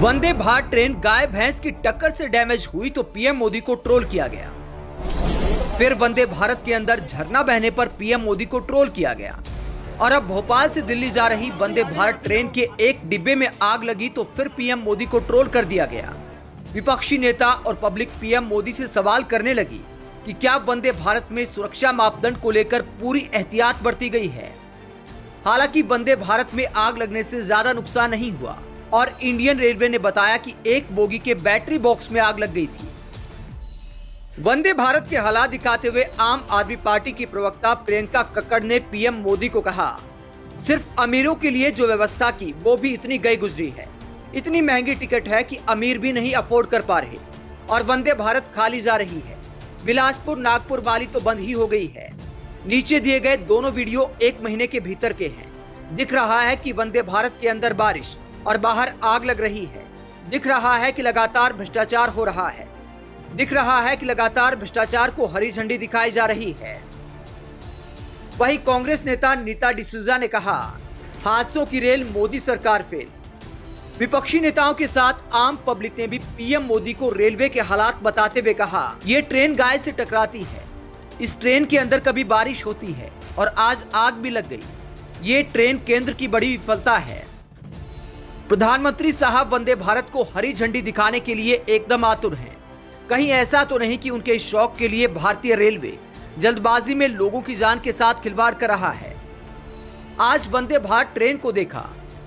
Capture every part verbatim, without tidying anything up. Vande Bharat train गाय भैंस की टक्कर से डैमेज हुई तो पीएम मोदी को ट्रोल किया गया। फिर वंदे भारत के अंदर झरना बहने पर पीएम मोदी को ट्रोल किया गया। और अब भोपाल से दिल्ली जा रही वंदे भारत ट्रेन के एक डिब्बे में आग लगी तो फिर पीएम मोदी को ट्रोल कर दिया गया। विपक्षी नेता और पब्लिक पीएम मोदी से सवाल करने लगी कि क्या वंदे भारत में सुरक्षा मापदंड को लेकर पूरी एहतियात बरती गई है। हालांकि वंदे भारत में आग लगने से ज्यादा नुकसान नहीं हुआ और इंडियन रेलवे ने बताया कि एक बोगी के बैटरी बॉक्स में आग लग गई थी। वंदे भारत के हालात दिखाते हुए आम आदमी पार्टी की प्रवक्ता प्रियंका कक्कड़ ने पीएम मोदी को कहा, सिर्फ अमीरों के लिए जो व्यवस्था की वो भी इतनी गई गुजरी है। इतनी महंगी टिकट है कि अमीर भी नहीं अफोर्ड कर पा रहे और वंदे भारत खाली जा रही है। बिलासपुर नागपुर वाली तो बंद ही हो गई है। नीचे दिए गए दोनों वीडियो एक महीने के भीतर के हैं। दिख रहा है कि वंदे भारत के अंदर बारिश और बाहर आग लग रही है। दिख रहा है कि लगातार भ्रष्टाचार हो रहा है। दिख रहा है कि लगातार भ्रष्टाचार को हरी झंडी दिखाई जा रही है। वहीं कांग्रेस नेता नीता डिसुजा ने कहा, हादसों की रेल मोदी सरकार फेल। विपक्षी नेताओं के साथ आम पब्लिक ने भी पीएम मोदी को रेलवे के हालात बताते हुए कहा, ये ट्रेन गाय से टकराती है। इस ट्रेन के अंदर कभी बारिश होती है और आज आग भी लग गई। ये ट्रेन केंद्र की बड़ी विफलता है। प्रधानमंत्री साहब वंदे भारत को हरी झंडी दिखाने के लिए एकदम आतुर हैं। कहीं ऐसा तो नहीं कि उनके इस शौक के लिए भारतीय रेलवे जल्दबाजी में लोगों की जान के साथ खिलवाड़ कर रहा है। आज वंदे भारत ट्रेन को देखा,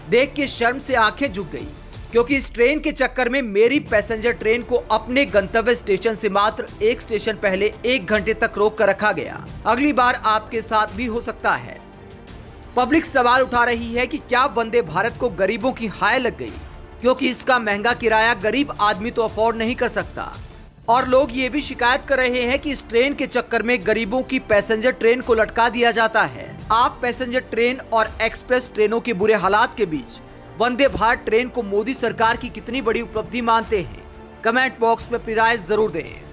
देख के शर्म से आंखें झुक गई, क्योंकि इस ट्रेन के चक्कर में मेरी पैसेंजर ट्रेन को अपने गंतव्य स्टेशन से मात्र एक स्टेशन पहले एक घंटे तक रोक कर रखा गया। अगली बार आपके साथ भी हो सकता है। पब्लिक सवाल उठा रही है कि क्या वंदे भारत को गरीबों की हाय लग गई, क्योंकि इसका महंगा किराया गरीब आदमी तो अफोर्ड नहीं कर सकता। और लोग ये भी शिकायत कर रहे हैं कि इस ट्रेन के चक्कर में गरीबों की पैसेंजर ट्रेन को लटका दिया जाता है। आप पैसेंजर ट्रेन और एक्सप्रेस ट्रेनों के बुरे हालात के बीच वंदे भारत ट्रेन को मोदी सरकार की कितनी बड़ी उपलब्धि मानते हैं? कमेंट बॉक्स में अपनी राय जरूर दें।